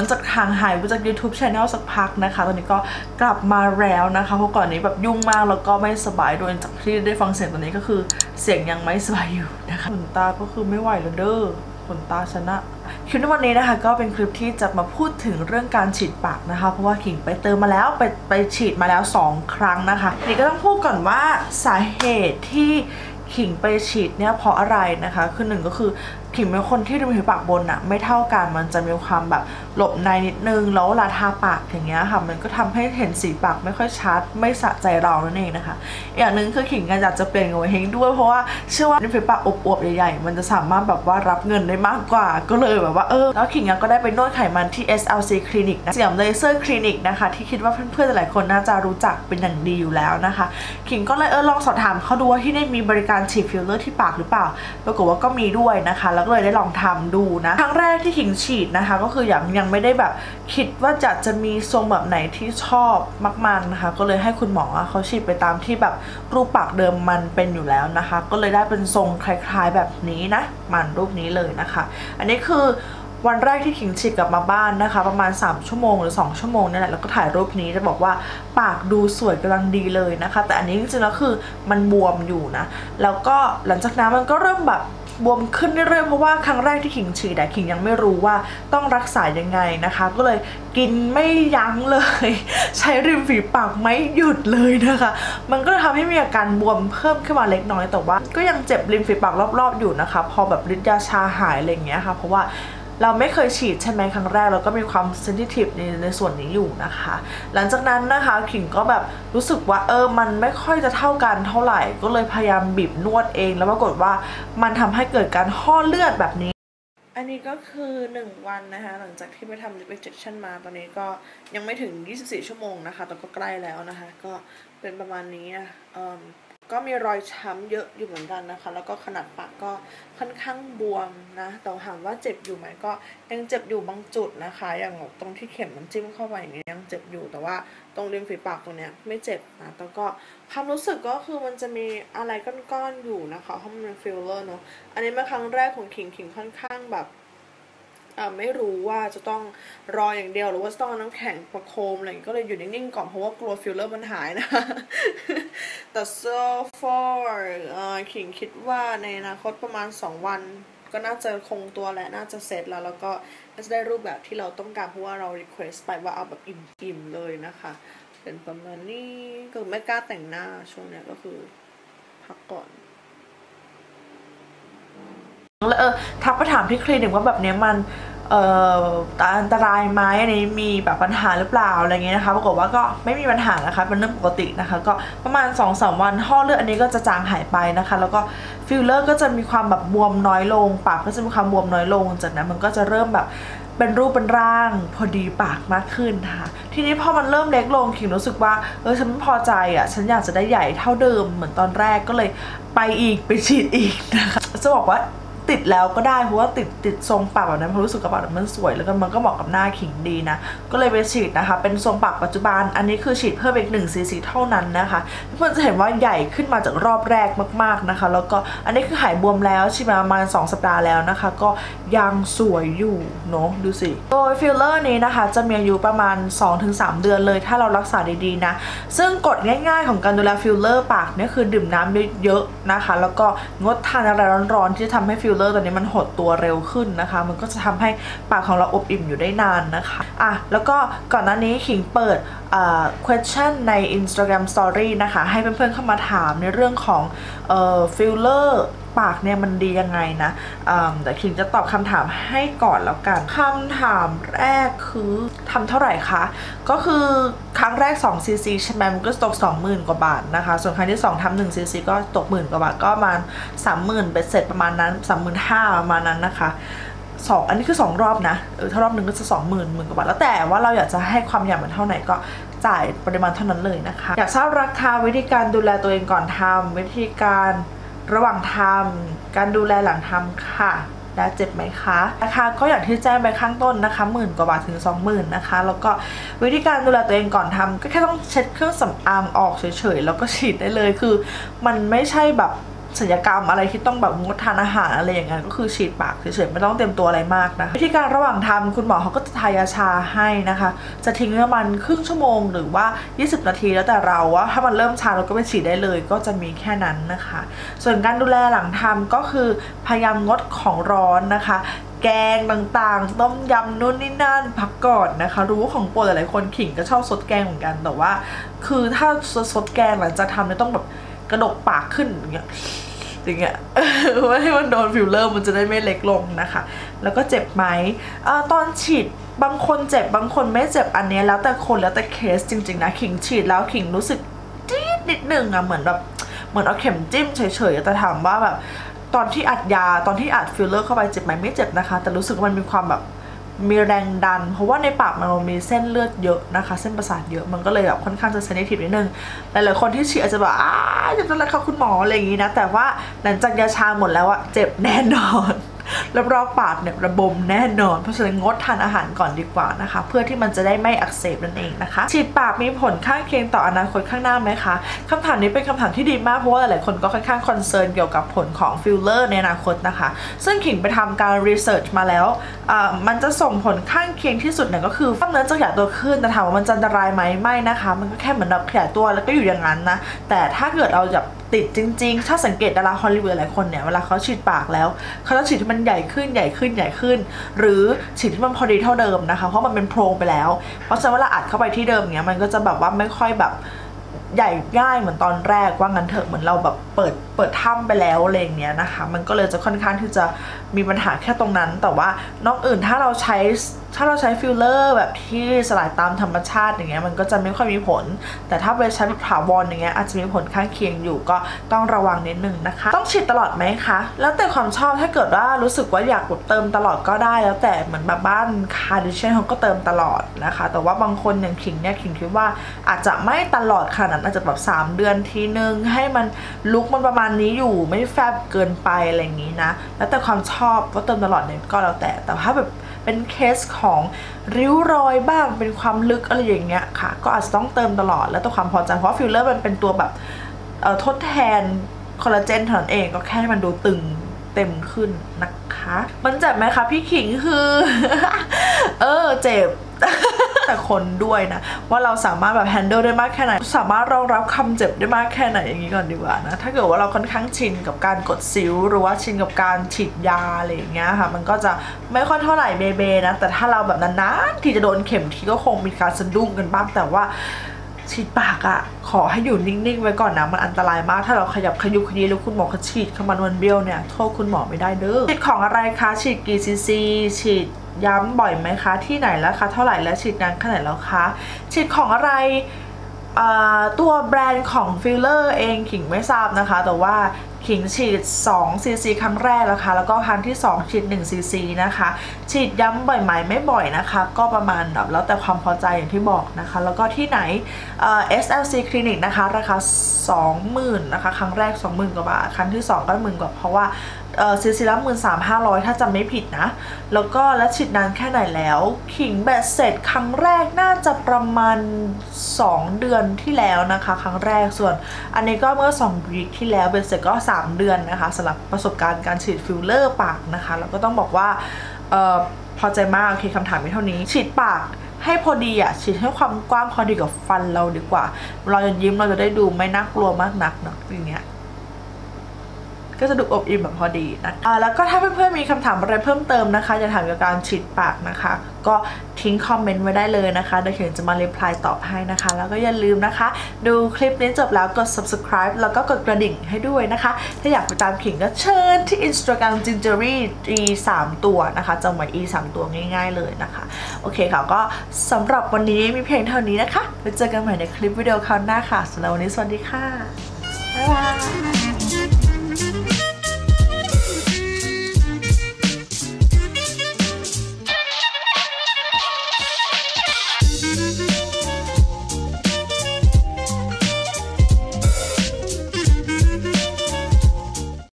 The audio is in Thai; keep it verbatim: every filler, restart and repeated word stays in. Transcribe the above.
นจากทางหายไปจาก YouTube Channel สักพักนะคะตอนนี้ก็กลับมาแล้วนะคะเพราะก่อนนี้แบบยุ่งมากแล้วก็ไม่สบายด้วยจากที่ได้ฟังเสียงตอนนี้ก็คือเสียงยังไม่สบายอยู่นะคะขนตาก็คือไม่ไหวแล้วเด้อขนตาชนะคลิปในวันนี้นะคะก็เป็นคลิปที่จะมาพูดถึงเรื่องการฉีดปากนะคะเพราะว่าขิงไปเติมมาแล้วไปไปฉีดมาแล้วสองครั้งนะคะนี่ก็ต้องพูดก่อนว่าสาเหตุที่ขิงไปฉีดเนี่ยเพราะอะไรนะคะคือหนึ่งก็คือขิงเป็นคนที่ริมฝีปากบนอะไม่เท่ากันมันจะมีความแบบหลบในนิดนึงแล้วลาทาปากอย่างเงี้ยค่ะมันก็ทำให้เห็นสีปากไม่ค่อยชัดไม่สะใจเรานั่นเองนะคะอย่างหนึ่งคือขิงกันอยากจะเปลี่ยนไว้เฮงด้วยเพราะว่าเชื่อว่าริมฝีปากอวบๆใหญ่ๆมันจะสามารถแบบว่ารับเงินได้มากกว่าก็เลยแบบว่าเออแล้วขิงก็ได้ไปนวดไขมันที่ เอส แอล ซี Clinic นะเสียมเลเซอร์คลินิกนะคะที่คิดว่าเพื่อนๆหลายคนน่าจะรู้จักเป็นอย่างดีอยู่แล้วนะคะขิงก็เลยเออลองสอบถามเขาดูว่าที่นี่มีบริการฉีดฟิลเลอร์ที่ปากหรือเปล่าปรากฏว่าก็มีด้วยนะคะแล้วก็เลยได้ลองทำดูนะครั้งแรกที่ขิงฉีดนะคะก็คืออย่างยังไม่ได้แบบคิดว่าจะจะมีทรงแบบไหนที่ชอบมากๆนะคะก็เลยให้คุณหมอเขาฉีดไปตามที่แบบรูปปากเดิมมันเป็นอยู่แล้วนะคะก็เลยได้เป็นทรงคล้ายๆแบบนี้นะมันรูปนี้เลยนะคะอันนี้คือวันแรกที่ขิงฉีดกลับมาบ้านนะคะประมาณสามชั่วโมงหรือสองชั่วโมงนั่นแหละแล้วก็ถ่ายรูปนี้จะบอกว่าปากดูสวยกำลังดีเลยนะคะแต่อันนี้จริงๆแล้วคือมันบวมอยู่นะแล้วก็หลังจากนั้นมันก็เริ่มแบบบวมขึ้นเรื่อยๆเพราะว่าครั้งแรกที่ขิงฉีดแต่ขิงยังไม่รู้ว่าต้องรักษายังไงนะคะก็เลยกินไม่ยั้งเลยใช้ริมฝีปากไม่หยุดเลยนะคะมันก็ทำให้มีอาการบวมเพิ่มขึ้นมาเล็กน้อยแต่ว่าก็ยังเจ็บริมฝีปากรอบๆอยู่นะคะพอแบบฤทธิ์ยาชาหายอะไรอย่างเงี้ยค่ะเพราะว่าเราไม่เคยฉีดใช่ไหมครั้งแรกเราก็มีความเซนซิทีฟในในส่วนนี้อยู่นะคะหลังจากนั้นนะคะขิงก็แบบรู้สึกว่าเออมันไม่ค่อยจะเท่ากันเท่าไหร่ก็เลยพยายามบีบนวดเองแล้วปรากฏว่ามันทำให้เกิดการห่อเลือดแบบนี้อันนี้ก็คือหนึ่งวันนะคะหลังจากที่ไปทำ lip injection มาตอนนี้ก็ยังไม่ถึงยี่สิบสี่ชั่วโมงนะคะแต่ก็ใกล้แล้วนะคะก็เป็นประมาณนี้นะก็มีรอยช้ำเยอะอยู่เหมือนกันนะคะแล้วก็ขนาดปากก็ค่อนข้างบวมนะแต่ถามว่าเจ็บอยู่ไหมก็ยังเจ็บอยู่บางจุดนะคะอย่างตรงที่เข็มมันจิ้มเข้าไปอย่างเงี้ยยังเจ็บอยู่แต่ว่าตรงริมฝีปากตรงเนี้ยไม่เจ็บนะแต่ก็ความรู้สึกก็คือมันจะมีอะไรก้อนๆอยู่นะคะเพราะมันเป็นฟิลเลอร์เนาะอันนี้เป็นครั้งแรกของขิงขิงค่อนข้างแบบไม่รู้ว่าจะต้องรออย่างเดียวหรือว่าต้องน้ำแข็งประโคมอะไรก็เลยอยู่นิ่งๆก่อนเพราะว่ากลัวฟิลเลอร์มันหายนะแต่ so far ขิงคิดว่าในอนาคตประมาณสองวันก็น่าจะคงตัวและน่าจะเสร็จแล้วแล้วก็น่าจะได้รูปแบบที่เราต้องการเพราะว่าเรา request ไปว่าเอาแบบอิ่มๆเลยนะคะเป็นประมาณนี้ก็ไม่กล้าแต่งหน้าช่วงนี้ก็คือพักก่อนแล้วเออทักไปถามที่คลินิกว่าแบบนี้มันเอ่ออันตรายไหมอันนี้มีแบบปัญหาหรือเปล่าอะไรเงี้ยนะคะปรากฏว่าก็ไม่มีปัญหานะคะเป็นเรื่องปกตินะคะก็ประมาณ สองถึงสาม วันห่อเลือดอันนี้ก็จะจางหายไปนะคะแล้วก็ฟิลเลอร์ก็จะมีความแบบบวมน้อยลงปากก็จะมีความบวมน้อยลงจากนั้นมันก็จะเริ่มแบบเป็นรูปเป็นร่างพอดีปากมากขึ้นนะคะทีนี้พอมันเริ่มเล็กลงขิงรู้สึกว่าเออฉันไม่พอใจอ่ะฉันอยากจะได้ใหญ่เท่าเดิมเหมือนตอนแรกก็เลยไปอีกไปฉีดอีกนะคะจะบอกว่าติดแล้วก็ได้เพราะว่าติดติดทรงปากแบบนั้นเพราะรู้สึกกระเป๋ามันสวยแล้วก็มันก็เหมาะกับหน้าขิงดีนะก็เลยไปฉีดนะคะเป็นทรงปากปัจจุบันอันนี้คือฉีดเพิ่มอีกหนึ่งซีซีเท่านั้นนะคะทุกคนจะเห็นว่าใหญ่ขึ้นมาจากรอบแรกมากๆนะคะแล้วก็อันนี้คือหายบวมแล้วฉีดมาประมาณสองสัปดาห์แล้วนะคะก็ยังสวยอยู่เนาะดูสิโดยฟิลเลอร์นี้นะคะจะมีอายุประมาณ สองถึงสาม เดือนเลยถ้าเรารักษาดีๆนะซึ่งกฎง่ายๆของการดูแลฟิลเลอร์ปากเนี่ยคือดื่มน้ำเยอะๆนะคะแล้วก็งดทานอะไรร้อนๆที่จะทำให้ฟิลเลอร์ตอนนี้มันหดตัวเร็วขึ้นนะคะมันก็จะทำให้ปากของเราอบอิ่มอยู่ได้นานนะคะอ่ะแล้วก็ก่อนหน้านี้ขิงเปิด question ใน Instagram Story นะคะให้เพื่อนๆเข้ามาถามในเรื่องของฟิลเลอร์ปากเนี่ยมันดียังไงนะแต่ขิงจะตอบคำถามให้ก่อนแล้วกันคำถามแรกคือทำเท่าไหร่คะก็คือครั้งแรกสองซีซีใช่ไหมมันก็ตก สองหมื่น กว่าบาทนะคะส่วนครั้งที่สองทำหนึ่งซีซีก็ตกหมื่นกว่าบาทก็ประมาณ สามหมื่น เป็นเสร็จประมาณนั้น สามหมื่นห้าพัน ประมาณนั้นนะคะสองอันนี้คือสองรอบนะเออถ้ารอบหนึ่งก็จะสองหมื่นหมื่นกว่าบาทแล้วแต่ว่าเราอยากจะให้ความหยาบมันเท่าไหนก็จ่ายปริมาณเท่านั้นเลยนะคะอยากทราบราคาวิธีการดูแลตัวเองก่อนทำวิธีการระหว่างทำการดูแลหลังทำค่ะและเจ็บไหมคะราคาก็อย่างที่แจ้งไปข้างต้นนะคะหมื่นกว่าบาทถึง สองหมื่น นะคะแล้วก็วิธีการดูแลตัวเองก่อนทำก็แค่ต้องเช็ดเครื่องสำอางออกเฉยๆแล้วก็ฉีดได้เลยคือมันไม่ใช่แบบ ศัลยกรรมอะไรที่ต้องแบบงดทานอาหารอะไรอย่างเงี้ยก็คือฉีดปากเฉยๆไม่ต้องเตรียมตัวอะไรมากนะวิธีการระหว่างทำคุณหมอเขาก็จะทายาชาให้นะคะจะทิ้งประมาณครึ่งชั่วโมงหรือว่ายี่สิบนาทีแล้วแต่เราว่าถ้ามันเริ่มชาเราก็ไปฉีดได้เลยก็จะมีแค่นั้นนะคะส่วนการดูแลหลังทำก็คือพยายามงดของร้อนนะคะแกงต่างๆต้มยำนู่นนี่นั่นพักก่อนนะคะรู้ของโปรดหลายๆคนขิงก็ชอบซดแกงเหมือนกันแต่ว่าคือถ้าซดแกงหลังจากทำเนี่ยต้องแบบกระดกปากขึ้นอย่างเงี้ยอย่างเงี้ยว่าให้มันโดนฟิลเลอร์มันจะได้ไม่เล็กลงนะคะแล้วก็เจ็บไหมตอนฉีดบางคนเจ็บบางคนไม่เจ็บอันนี้แล้วแต่คนแล้วแต่เคสจริงๆนะขิงฉีดแล้วขิงรู้สึกจี๊ดนิดนึงอะเหมือนแบบเหมือนเอาเข็มจิ้มเฉยๆแต่ถามว่าแบบตอนที่อัดยาตอนที่อัดฟิลเลอร์เข้าไปเจ็บไหมไม่เจ็บนะคะแต่รู้สึกมันมีความแบบมีแรงดันเพราะว่าในปากมันมีเส้นเลือดเยอะนะคะเส้นประสาทเยอะมันก็เลยแบบค่อนข้างจะเซนซิทีฟนิดนึงหลายๆคนที่ฉีดอาจจะแบบอ้าจะต้องรักษาคุณหมออะไรอย่างนี้นะแต่ว่าหลังจากยาชาหมดแล้วอะเจ็บแน่นอนแล้วรอบปากเนี่ยระบมแน่นอนเพราะฉะนั้นงดทานอาหารก่อนดีกว่านะคะเพื่อที่มันจะได้ไม่อักเสบนั่นเองนะคะฉีดปากมีผลข้างเคียงต่ออนาคตข้างหน้าไหมคะคำถามนี้เป็นคำถามที่ดีมากเพราะว่าหลายคนก็ค่อนข้างคอนเซิร์นเกี่ยวกับผลของฟิลเลอร์ในอนาคตนะคะซึ่งขิงไปทำการรีเสิร์ชมาแล้วมันจะส่งผลข้างเคียงที่สุดเนี่ยก็คือกล้ามเนื้อจะขยายตัวขึ้นแต่ถามว่ามันจะอันตรายไหมไม่นะคะมันก็แค่เหมือนแบบขยายตัวแล้วก็อยู่อย่างนั้นนะแต่ถ้าเกิดเราแบบติดจริงๆถ้าสังเกตดาราฮอลลีวูดหลายคนเนี่ยเวลาเขาฉีดปากแล้วเขาจะฉีดที่มันใหญ่ขึ้นใหญ่ขึ้นใหญ่ขึ้นหรือฉีดที่มันพอดีเท่าเดิมนะคะเพราะมันเป็นโพรงไปแล้วเพราะฉะนั้นเวลาอัดเข้าไปที่เดิมเนี้ยมันก็จะแบบว่าไม่ค่อยแบบใหญ่ง่ายเหมือนตอนแรกว่างั้นเถอะเหมือนเราแบบเปิดเปิดถ้ำไปแล้วอะไรอย่างเงี้ยนะคะมันก็เลยจะค่อนข้างที่จะมีปัญหาแค่ตรงนั้นแต่ว่านอกอื่นถ้าเราใช้ถ้าเราใช้ฟิลเลอร์แบบที่สลายตามธรรมชาติอย่างเงี้ยมันก็จะไม่ค่อยมีผลแต่ถ้าไปใช้แบบถาวรอย่างเงี้ยอาจจะมีผลข้างเคียงอยู่ก็ต้องระวังนิดนึงนะคะต้องฉีดตลอดไหมคะแล้วแต่ความชอบถ้าเกิดว่ารู้สึกว่าอยากเติมตลอดก็ได้แล้วแต่เหมือนแบบบ้านคาร์ดิชันเขาก็เติมตลอดนะคะแต่ว่าบางคนอย่างขิงเนี่ยขิงคิดว่าอาจจะไม่ตลอดขนาดนั้นอาจจะแบบสามเดือนทีนึงให้มันลุกมันประมาณนี้อยู่ไม่แฟบเกินไปอะไรอย่างงี้นะแล้วแต่ความชอบว่าเติมตลอดเนี่ยก็แล้วแต่แต่ถ้าแบบเป็นเคสของริ้วรอยบ้างเป็นความลึกอะไรอย่างเงี้ยค่ะก็อาจจะต้องเติมตลอดแล้วตัวความพอใจเพราะฟิลเลอร์มันเป็นตัวแบบทดแทนคอลลาเจนเท่านั้นเองก็แค่ให้มันดูตึงเต็มขึ้นนะคะมันเจ็บไหมคะพี่ขิงคือเออเจ็บแต่คนด้วยนะว่าเราสามารถแบบแฮนเดิลได้มากแค่ไหนสามารถรองรับคำเจ็บได้มากแค่ไหนอย่างนี้ก่อนดีกว่านะถ้าเกิดว่าเราค่อนข้างชินกับการกดซิลหรือว่าชินกับการฉีดยาอะไรอย่างเงี้ยค่ะมันก็จะไม่ค่อยเท่าไหร่เบเบนะแต่ถ้าเราแบบนานๆที่จะโดนเข็มทีก็คงมีการสะดุ้งกันบ้างแต่ว่าฉีดปากอะขอให้อยู่นิ่งๆไว้ก่อนนะมันอันตรายมากถ้าเราขยับขยุกขยี้แล้วคุณหมอเขาฉีดเข้ามาวนเบี้ยวเนี่ยโทษคุณหมอไม่ได้เด้อฉีดของอะไรคะฉีดกี่ซีซีฉีดย้ำบ่อยไหมคะที่ไหนแล้วคะเท่าไหร่แล้วฉีดนานแค่ไหนแล้วคะฉีดของอะไรตัวแบรนด์ของฟิลเลอร์เองขิงไม่ทราบนะคะแต่ว่าขิงฉีดสอง ซี ซี ครั้งแรกแล้วค่ะแล้วก็ครั้งที่สองฉีดหนึ่ง ซี ซี นะคะฉีดย้ำบ่อยไหมไม่บ่อยนะคะก็ประมาณแบบแล้วแต่ความพอใจอย่างที่บอกนะคะแล้วก็ที่ไหน เอส แอล ซี Clinic นะคะราคา สองหมื่น นะคะครั้งแรก สองหมื่น กว่าบาทครั้งที่สองก็ หนึ่งหมื่น กว่าเพราะว่าเออซีซีละหมื่นสามห้าร้อยถ้าจำไม่ผิดนะแล้วก็แล้วฉีดนานแค่ไหนแล้วขิงแบตเสร็จครั้งแรกน่าจะประมาณสองเดือนที่แล้วนะคะครั้งแรกส่วนอันนี้ก็เมื่อสองวีคที่แล้วแบตเสร็จก็สามเดือนนะคะสำหรับประสบการณ์การฉีดฟิลเลอร์ปากนะคะแล้วก็ต้องบอกว่าเออพอใจมากโอเคคำถามไม่เท่านี้ฉีดปากให้พอดีอ่ะฉีดให้ความกว้างพอดีกับฟันเราดีกว่าเราจะยิ้มเราจะได้ดูไม่น่ากลัวมากนักนะอย่างเงี้ยก็จะดูอบอิ่มแบบพอดีนะอ่าแล้วก็ถ้าเพื่อนๆมีคำถามอะไรเพิ่มเติมนะคะจะถามเกี่ยวกับการฉีดปากนะคะก็ทิ้งคอมเมนต์ไว้ได้เลยนะคะเดี๋ยวเขียนจะมารีプライตอบให้นะคะแล้วก็อย่าลืมนะคะดูคลิปนี้จบแล้วกด subscribe แล้วก็กดกระดิ่งให้ด้วยนะคะถ้าอยากไปตามขิงก็เชิญที่ Instagram Gingery อี สาม ตัวนะคะจำไว้ อี สาม ตัวง่ายๆเลยนะคะโอเคค่ะก็สำหรับวันนี้มีเพียงเท่านี้นะคะไปเจอกันใหม่ในคลิปวิดีโอคราวหน้าค่ะสำหรับวันนี้สวัสดีค่ะบ๊ายบาย